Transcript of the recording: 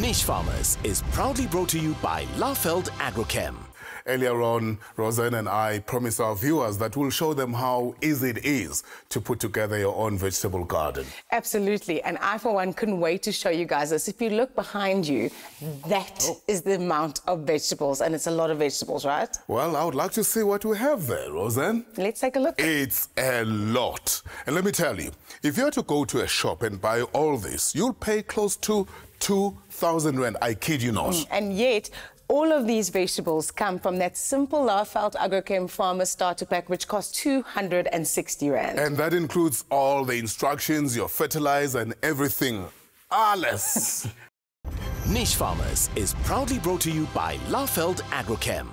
Niche Farmers is proudly brought to you by Laeveld Agrochem. Earlier on, Rosanne and I promised our viewers that we'll show them how easy it is to put together your own vegetable garden. Absolutely, and I, for one, couldn't wait to show you guys this. If you look behind you, that is the amount of vegetables, and it's a lot of vegetables, right? Well, I would like to see what we have there, Rosanne. Let's take a look. It's a lot. And let me tell you, if you were to go to a shop and buy all this, you'll pay close to 2,000 rand, I kid you not. And yet, all of these vegetables come from that simple Laeveld Agrochem Farmer Starter Pack, which costs 260 rand. And that includes all the instructions, your fertilizer and everything. Alles. Niche Farmers is proudly brought to you by Laeveld Agrochem.